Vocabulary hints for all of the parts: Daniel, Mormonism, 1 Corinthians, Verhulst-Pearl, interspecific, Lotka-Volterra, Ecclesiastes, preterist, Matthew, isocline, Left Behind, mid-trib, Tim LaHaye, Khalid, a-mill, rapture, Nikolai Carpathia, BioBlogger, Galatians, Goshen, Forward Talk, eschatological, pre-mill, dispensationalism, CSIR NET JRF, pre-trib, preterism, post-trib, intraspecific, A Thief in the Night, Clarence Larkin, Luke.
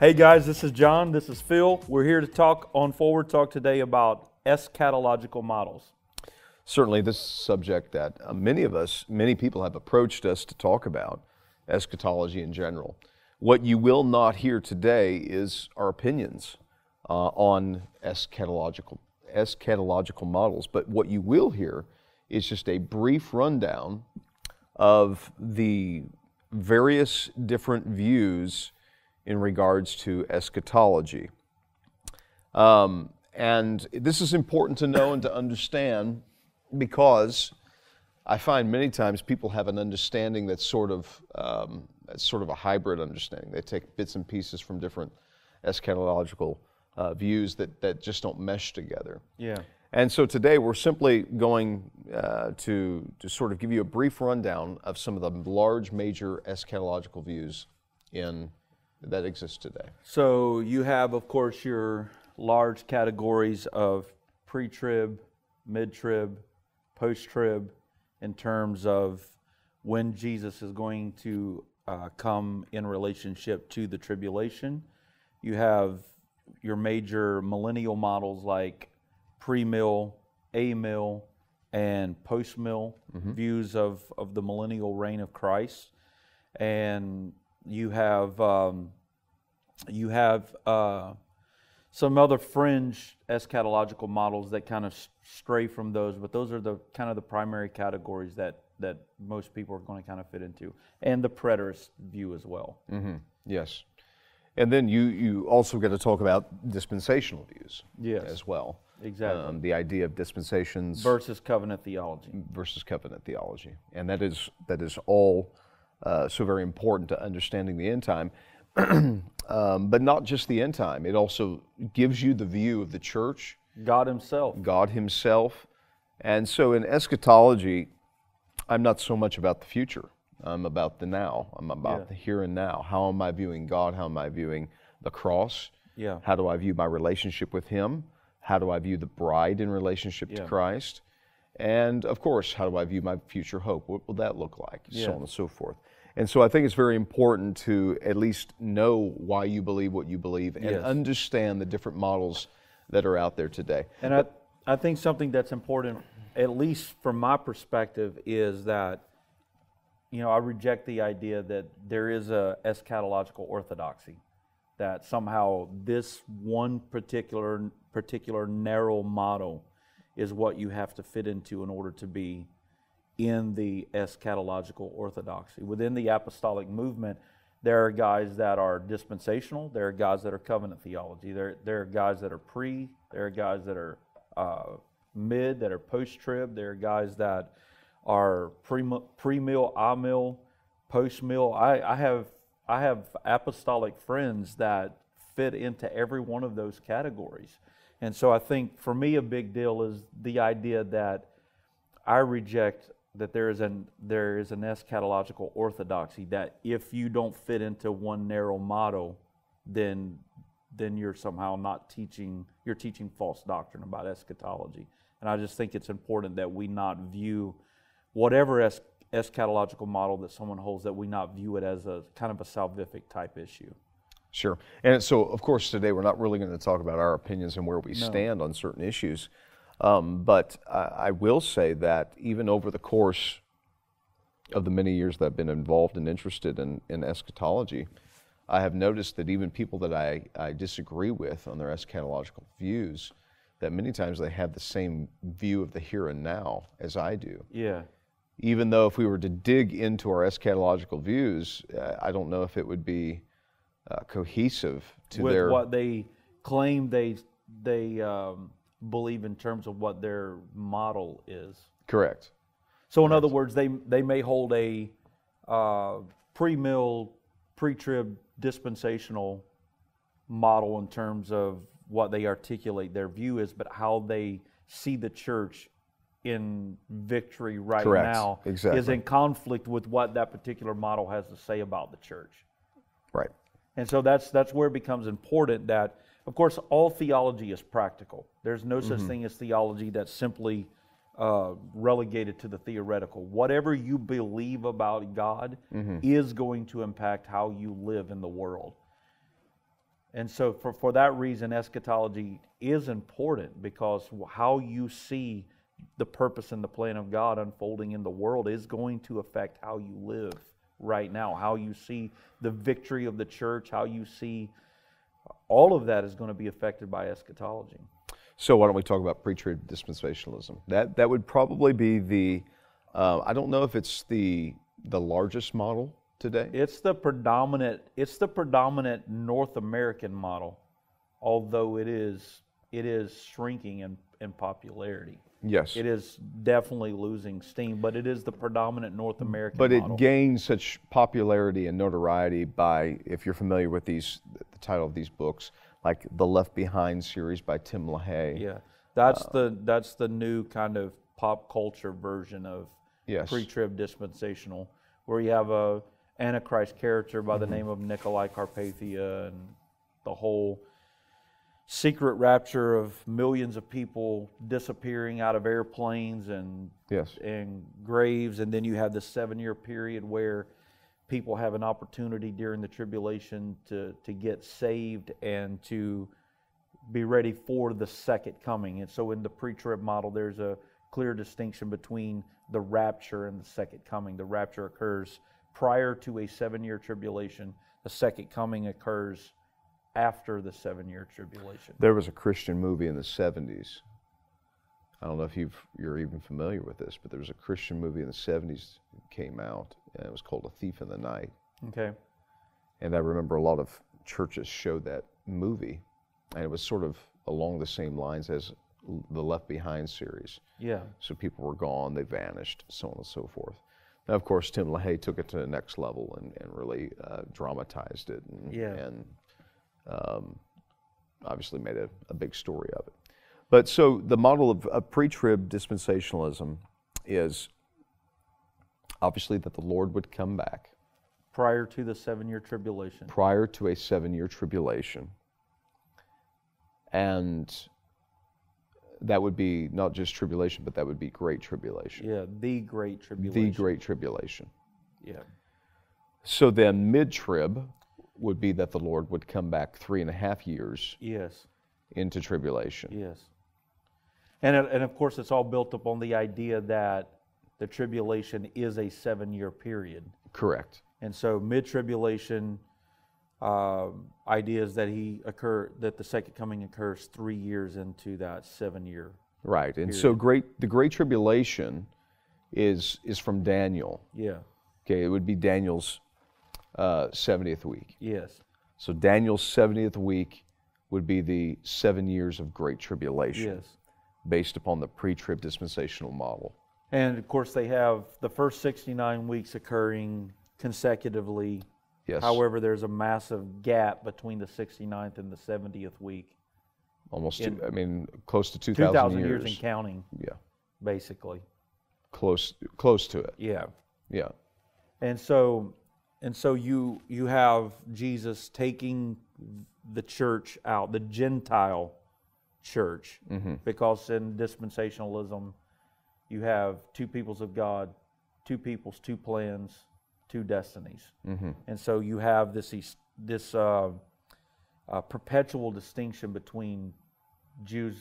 Hey guys, this is John, this is Phil. We're here to talk on Forward Talk today about eschatological models. Certainly this subject that many people have approached us to talk about, eschatology in general. What you will not hear today is our opinions on eschatological models, but what you will hear is just a brief rundown of the various different views in regards to eschatology. And this is important to know and to understand, because I find many times people have an understanding that's sort of a hybrid understanding. They take bits and pieces from different eschatological views that just don't mesh together. Yeah. And so today we're simply going to sort of give you a brief rundown of some of the large major eschatological views that exists today. So you have, of course, your large categories of pre-trib, mid-trib, post-trib, in terms of when Jesus is going to come in relationship to the tribulation. You have your major millennial models like pre-mill, a-mill, and post-mill, views of the millennial reign of Christ. And you have some other fringe eschatological models that kind of stray from those, but those are the kind of the primary categories that most people are going to kind of fit into, and the preterist view as well. Mm-hmm. Yes, and then you also get to talk about dispensational views. Yes, as well. Exactly. The idea of dispensations versus covenant theology. And that is all. So very important to understanding the end time, but not just the end time. It also gives you the view of the church. God himself. And so in eschatology, I'm not so much about the future. I'm about the now. I'm about the here and now. How am I viewing God? How am I viewing the cross? Yeah. How do I view my relationship with Him? How do I view the bride in relationship to Christ? And of course, how do I view my future hope? What will that look like? So on and so forth. And so I think it's very important to at least know why you believe what you believe and understand the different models that are out there today. And I think something that's important, at least from my perspective, is that, you know, I reject the idea that there is a eschatological orthodoxy, that somehow this one particular narrow model is what you have to fit into in order to be in the eschatological orthodoxy. Within the apostolic movement, there are guys that are dispensational, there are guys that are covenant theology, there are guys that are pre, there are guys that are mid, that are post-trib, there are guys that are pre-mill, a-mill, post-mill. I have apostolic friends that fit into every one of those categories. And so I think for me a big deal is the idea that I reject that there is an eschatological orthodoxy, that if you don't fit into one narrow model, then you're somehow teaching false doctrine about eschatology. And I just think it's important that we not view whatever eschatological model that someone holds, that we not view it as a kind of a salvific type issue. Sure. And so, of course, today we're not really going to talk about our opinions and where we stand on certain issues. But I will say that even over the course of the many years that I've been involved and interested in eschatology, I have noticed that even people that I disagree with on their eschatological views, that many times they have the same view of the here and now as I do. Yeah. Even though if we were to dig into our eschatological views, I don't know if it would be cohesive to with their what they claim they believe in terms of what their model is. Correct. So in other words, they may hold a pre-mill, pre-trib, dispensational model in terms of what they articulate their view is, but how they see the church in victory right Correct. Now exactly. is in conflict with what that particular model has to say about the church. Right. And so that's where it becomes important that, of course, all theology is practical. There's no such thing as theology that's simply relegated to the theoretical. Whatever you believe about God is going to impact how you live in the world. And so for that reason, eschatology is important, because how you see the purpose and the plan of God unfolding in the world is going to affect how you live right now, how you see the victory of the church, how you see all of that is going to be affected by eschatology. So why don't we talk about preterism, dispensationalism? That would probably be the, I don't know if it's the largest model today. It's the predominant North American model, although it is shrinking in popularity. Yes. It is definitely losing steam, but it is the predominant North American model. But it gains such popularity and notoriety by, if you're familiar with the title of these books, like the Left Behind series by Tim LaHaye. Yeah, that's the new kind of pop culture version of pre-trib dispensational, where you have a Antichrist character by the name of Nikolai Carpathia, and the whole secret rapture of millions of people disappearing out of airplanes and graves, and then you have this 7-year period where people have an opportunity during the tribulation to get saved and to be ready for the second coming. And so in the pre-trib model, there's a clear distinction between the rapture and the second coming. The rapture occurs prior to a 7-year tribulation. The second coming occurs after the 7-year tribulation. There was a Christian movie in the 70s. I don't know if you're even familiar with this, but there was a Christian movie in the 70s that came out, and it was called A Thief in the Night. Okay. And I remember a lot of churches showed that movie, and it was sort of along the same lines as the Left Behind series. Yeah. So people were gone, they vanished, so on and so forth. Now, of course, Tim LaHaye took it to the next level and really dramatized it and obviously made a big story of it. But so the model of pre-trib dispensationalism is obviously that the Lord would come back prior to the 7-year tribulation. Prior to a 7-year tribulation. And that would be not just tribulation, but that would be great tribulation. Yeah, the great tribulation. The great tribulation. Yeah. So then mid-trib would be that the Lord would come back 3.5 years into tribulation. Yes. And of course, it's all built upon the idea that the tribulation is a 7-year period. Correct. And so mid-tribulation idea is that that the second coming occurs 3 years into that 7-year. Right. And period. So the great tribulation is from Daniel. Yeah. Okay, it would be Daniel's 70th week. Yes. So Daniel's 70th week would be the 7 years of great tribulation, based upon the pre-trib dispensational model. And of course, they have the first 69 weeks occurring consecutively. Yes. However, there's a massive gap between the 69th and the 70th week. Close to 2,000 years. 2,000 years and counting. Yeah. Basically. Close to it. Yeah. Yeah. And so you have Jesus taking the church out, the Gentile church, because in dispensationalism, you have two peoples of God, two peoples, two plans, two destinies, and so you have this perpetual distinction between Jews,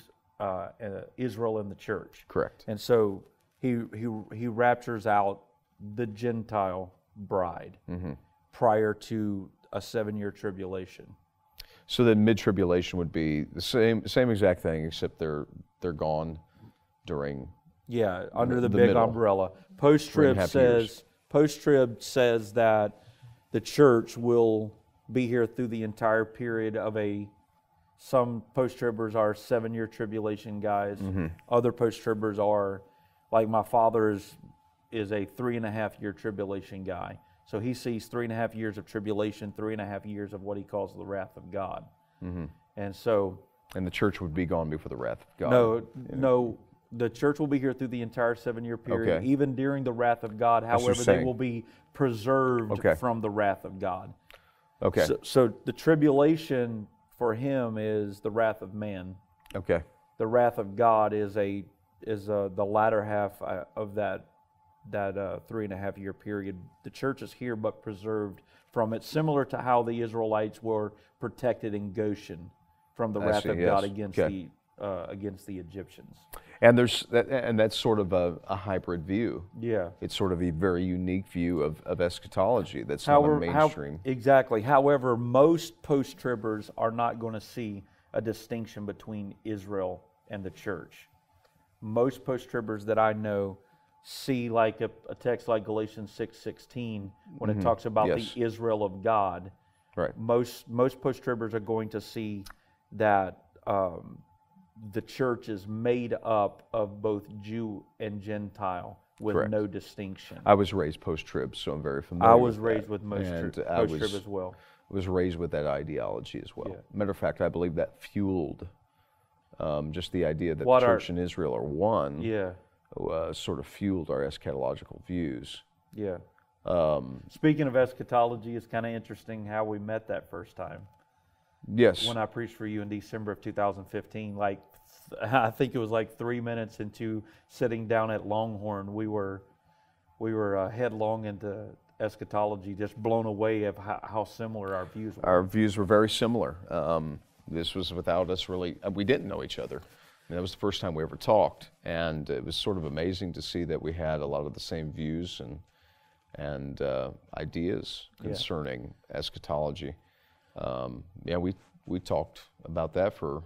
Israel, and the church. Correct. And so he raptures out the Gentile bride prior to a 7-year tribulation. So then mid-tribulation would be the same exact thing, except they're gone during under the big middle umbrella. Post-trib says that the church will be here through the entire period of some post-tribbers are 7-year tribulation guys. Other post-tribbers are, like my father is a 3.5-year tribulation guy. So he sees 3.5 years of tribulation, 3.5 years of what he calls the wrath of God. And so... And the church would be gone before the wrath of God. No, The church will be here through the entire 7-year period, okay, even during the wrath of God. However, they will be preserved, okay, from the wrath of God. Okay. So the tribulation for him is the wrath of man. Okay. The wrath of God is the latter half of that 3.5-year period. The church is here but preserved from it, similar to how the Israelites were protected in Goshen from the wrath of God against against the Egyptians. And that's sort of a hybrid view. Yeah, it's sort of a very unique view of eschatology that's not mainstream. Exactly. However, most post-tribbers are not going to see a distinction between Israel and the church. Most post-tribbers that I know see like a text like Galatians 6:16 when it talks about the Israel of God. Right. Most post-tribbers are going to see that the church is made up of both Jew and Gentile with no distinction. I was raised post-trib, so I'm very familiar. I was raised with post-trib as well. I was raised with that ideology as well. Yeah. Matter of fact, I believe that fueled just the idea that the church and Israel are one. Yeah. Sort of fueled our eschatological views. Yeah. Speaking of eschatology, it's kind of interesting how we met that first time. Yes. When I preached for you in December of 2015, like I think it was like 3 minutes into sitting down at Longhorn, we were headlong into eschatology, just blown away of how similar our views were. Our views were very similar. This was without us really, we didn't know each other. And that was the first time we ever talked, and it was sort of amazing to see that we had a lot of the same views and ideas concerning eschatology. We talked about that for,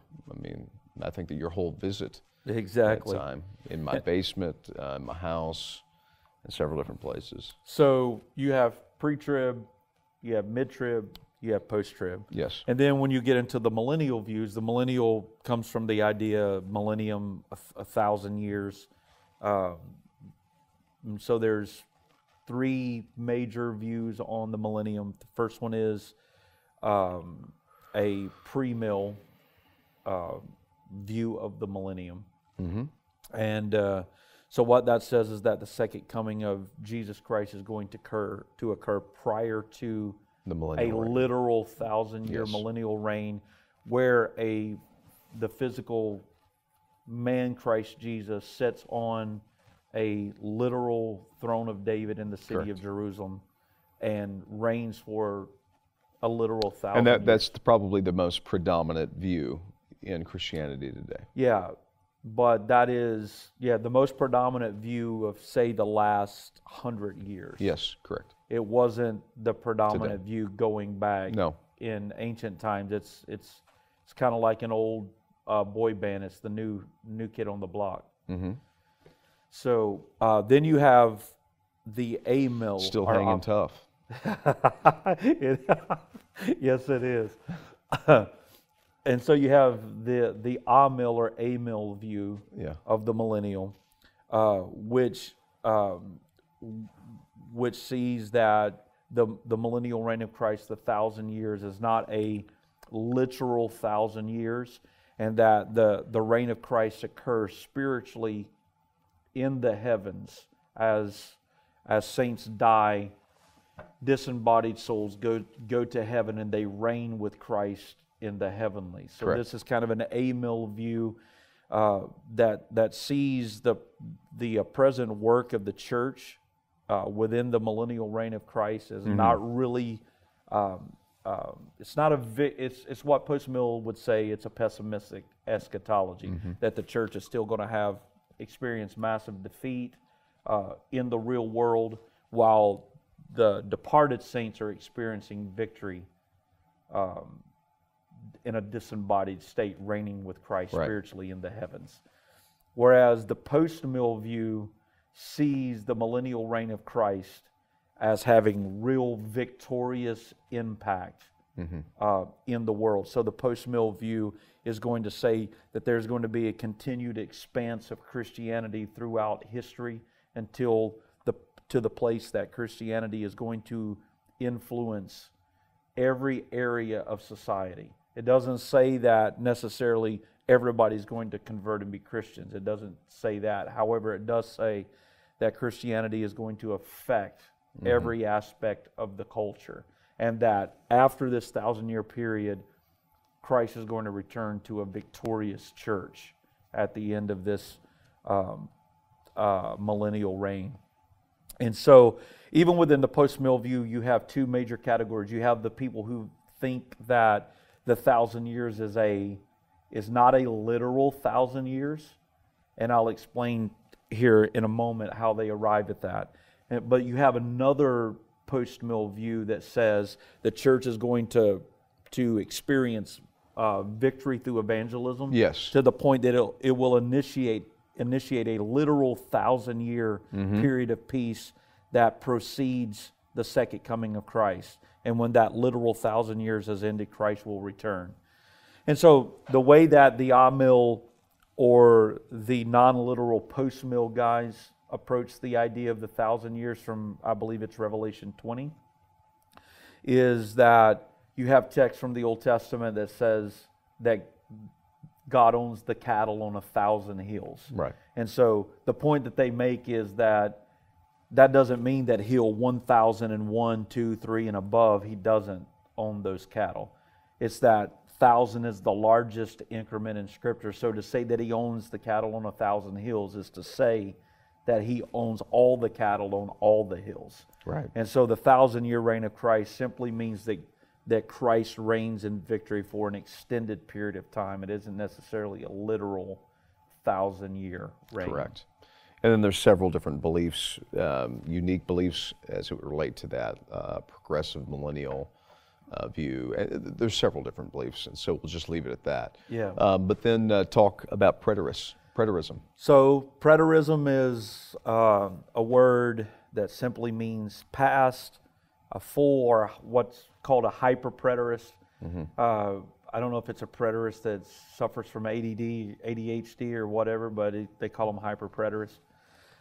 I think that your whole visit at that time, in my basement, in my house, in several different places. So you have pre-trib, you have mid-trib, you have post-trib. Yes. And then when you get into the millennial views, the millennial comes from the idea of millennium, 1,000 years. So there's three major views on the millennium. The first one is a premill view of the millennium. Mm-hmm. And so what that says is that the second coming of Jesus Christ is going to occur prior to literal 1,000-year millennial reign, where the physical man Christ Jesus sits on a literal throne of David in the city of Jerusalem and reigns for a literal 1,000 years. And that's probably the most predominant view in Christianity today. Yeah, but that is the most predominant view of, say, the last 100 years. Yes, correct. It wasn't the predominant view going back in ancient times. It's kind of like an old boy band. It's the new kid on the block. Mm-hmm. So then you have the A-mill. Still hanging tough. Yes, it is. And so you have the A-mill or A-mill view of the millennial, which sees that the millennial reign of Christ, the 1,000 years, is not a literal 1,000 years, and that the reign of Christ occurs spiritually in the heavens as saints die, disembodied souls go to heaven, and they reign with Christ in the heavenly. So this is kind of an A-mill view that sees the present work of the church within the millennial reign of Christ is not really, it's what post-mill would say, it's a pessimistic eschatology, that the church is still going to experience massive defeat in the real world, while the departed saints are experiencing victory in a disembodied state, reigning with Christ spiritually in the heavens. Whereas the post-mill view sees the millennial reign of Christ as having real victorious impact in the world. So the post-mill view is going to say that there's going to be a continued expanse of Christianity throughout history until to the place that Christianity is going to influence every area of society, It doesn't say that necessarily everybody's going to convert and be Christians. It doesn't say that. However, it does say that Christianity is going to affect every aspect of the culture, and that after this 1,000-year period, Christ is going to return to a victorious church at the end of this millennial reign. And so, even within the post-mill view, you have two major categories. You have the people who think that the 1,000 years is not a literal 1,000 years, and I'll explain here in a moment how they arrive at that. But you have another post-mill view that says the church is going to experience victory through evangelism, yes, to the point that it will initiate a literal 1,000-year period of peace that precedes the second coming of Christ. And when that literal 1,000 years has ended, Christ will return. And so the way that the amil or the non-literal post-mill guys approach the idea of the 1,000 years from, I believe it's Revelation 20, is that you have text from the Old Testament that says that God owns the cattle on 1,000 hills. Right. And so the point that they make is that that doesn't mean that hill 1,001, 2, 3, and above, he doesn't own those cattle. It's that 1,000 is the largest increment in Scripture. So to say that he owns the cattle on 1,000 hills is to say that he owns all the cattle on all the hills. Right. And so the 1,000-year reign of Christ simply means that Christ reigns in victory for an extended period of time. It isn't necessarily a literal 1,000-year reign. Correct. And then there's several different beliefs, unique beliefs as it would relate to that progressive millennial view. There's several different beliefs, and so we'll just leave it at that. Yeah. But then talk about preterism. So preterism is a word that simply means past, a full, or what's called a hyper-preterist. I don't know if it's a preterist that suffers from ADD, ADHD, or whatever, but they call them hyper-preterist.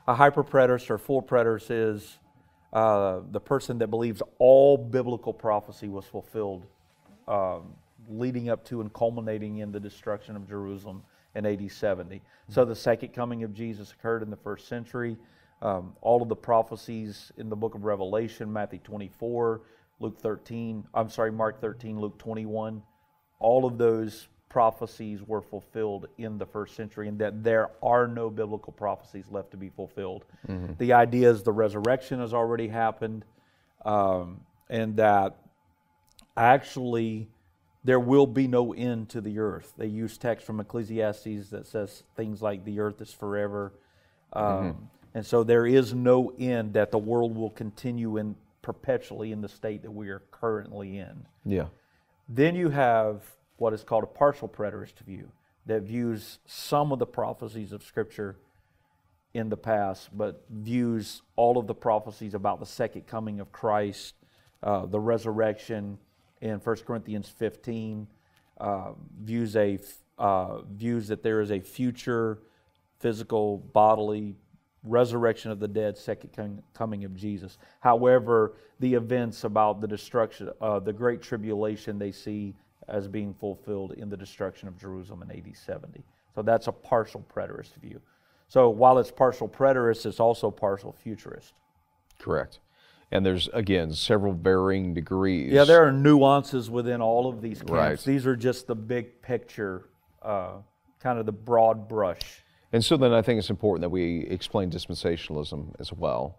A hyper-preterist or full preterist is the person that believes all biblical prophecy was fulfilled leading up to and culminating in the destruction of Jerusalem in AD 70. So the second coming of Jesus occurred in the first century. All of the prophecies in the book of Revelation, Matthew 24, Mark 13, Luke 21, all of those prophecies were fulfilled in the first century, and that there are no biblical prophecies left to be fulfilled. The idea is the resurrection has already happened, and that actually there will be no end to the earth. They use text from Ecclesiastes that says things like the earth is forever. And so there is no end, that the world will continue in perpetually in the state that we are currently in. Yeah. Then you have what is called a partial preterist view, that views some of the prophecies of Scripture in the past, but views all of the prophecies about the second coming of Christ, the resurrection in 1 Corinthians 15, views that there is a future physical bodily resurrection of the dead, second coming of Jesus. However, the events about the destruction, the Great Tribulation, they see as being fulfilled in the destruction of Jerusalem in AD 70. So that's a partial preterist view. So while it's partial preterist, it's also partial futurist. Correct. And there's, again, several varying degrees. Yeah, there are nuances within all of these camps. Right. These are just the big picture, kind of the broad brush. And so then I think it's important that we explain dispensationalism as well.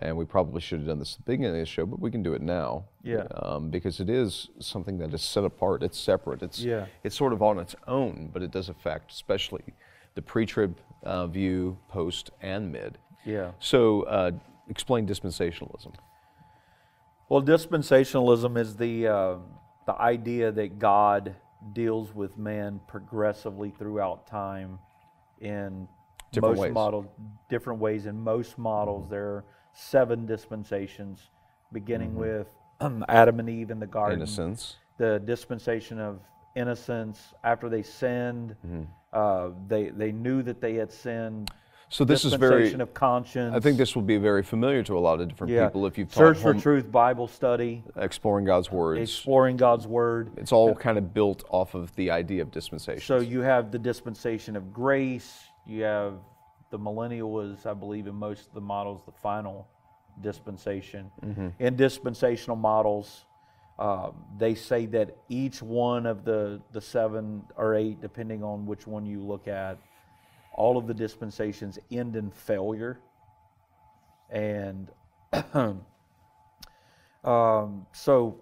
And we probably should have done this at the beginning of the show, but we can do it now. Yeah. Because it is something that is set apart. It's separate. It's sort of on its own, but it does affect especially the pre-trib view, post, and mid. Yeah. So explain dispensationalism. Well, dispensationalism is the idea that God deals with man progressively throughout time in different ways. In most models, there are 7 dispensations, beginning with Adam and Eve in the garden. Innocence. The dispensation of innocence after they sinned. They knew that they had sinned. So this is very dispensation of conscience. I think this will be very familiar to a lot of different people if you've taught Search for Truth, Bible study, Exploring God's Words. Exploring God's Word. It's all kind of built off of the idea of dispensation. So you have the dispensation of grace, you have the millennial was, I believe in most of the models, the final dispensation. In dispensational models, they say that each one of the 7 or 8, depending on which one you look at, all of the dispensations end in failure. And so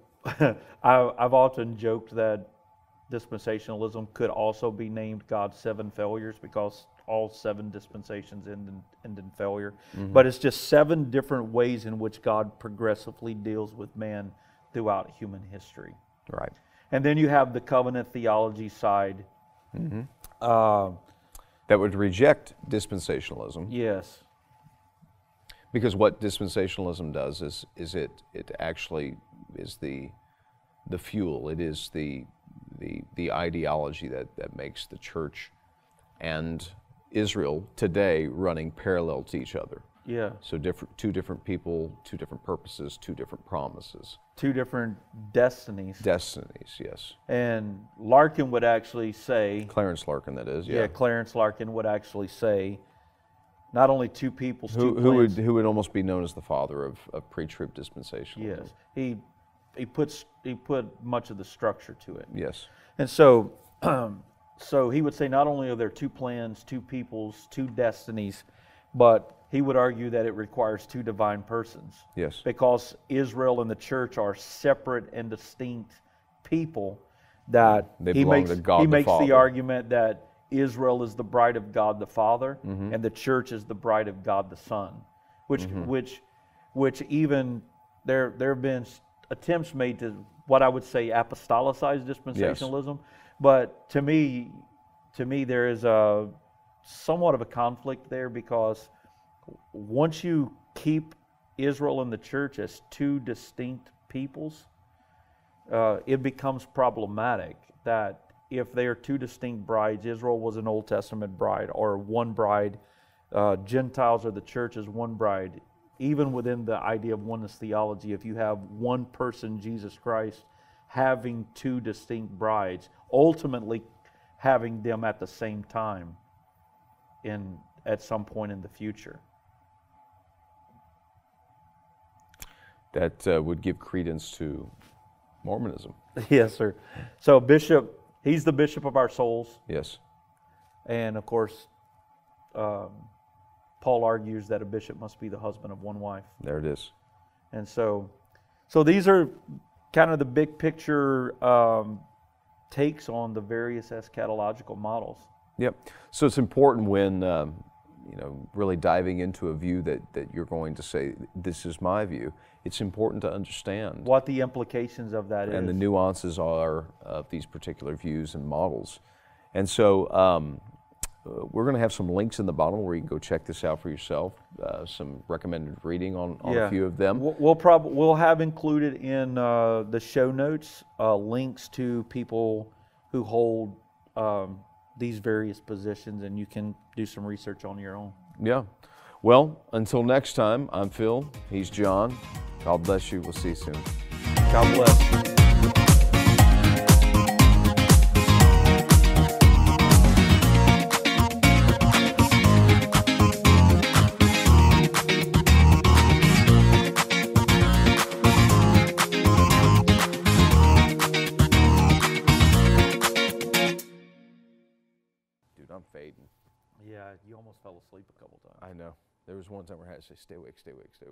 I've often joked that dispensationalism could also be named God's 7 failures, because all 7 dispensations end in failure. But it's just 7 different ways in which God progressively deals with man throughout human history. Right. And then you have the covenant theology side. That would reject dispensationalism. Yes. Because what dispensationalism does is it actually is the fuel. It is the ideology that makes the church and Israel today running parallel to each other. Yeah. So two different people, two different purposes, two different promises. Two different destinies. Destinies, yes. And Larkin would actually say... Clarence Larkin, that is, yeah. Yeah, Clarence Larkin would actually say, not only two peoples, who would almost be known as the father of pre-trib dispensationalism. Yes. He put much of the structure to it. Yes. And so so he would say not only are there two plans, two peoples, two destinies, but he would argue that it requires two divine persons. Yes. Because Israel and the church are separate and distinct people, that he makes the argument that Israel is the bride of God the Father, and the church is the bride of God the Son, which even there have been attempts made to what I would say apostolicize dispensationalism, but to me there is a somewhat of a conflict there, because once you keep Israel and the church as two distinct peoples, it becomes problematic that if they are two distinct brides, Israel was an Old Testament bride or one bride, Gentiles or the church is one bride. Even within the idea of oneness theology, if you have one person, Jesus Christ, having two distinct brides, ultimately having them at the same time at some point in the future. That would give credence to Mormonism. Yes, sir. So Bishop, he's the bishop of our souls. Yes. And of course, Paul argues that a bishop must be the husband of one wife. There it is. And so these are kind of the big picture takes on the various eschatological models. Yep. So it's important when really diving into a view that you're going to say, this is my view, it's important to understand what the implications of that is. And the nuances are of these particular views and models. And so we're going to have some links in the bottom where you can go check this out for yourself, some recommended reading on a few of them. We'll have included in the show notes links to people who hold these various positions, and you can do some research on your own. Yeah. Well, until next time, I'm Phil. He's John. God bless you. We'll see you soon. God bless. You almost fell asleep a couple times. I know. There was one time where I had to say, stay awake, stay awake, stay awake.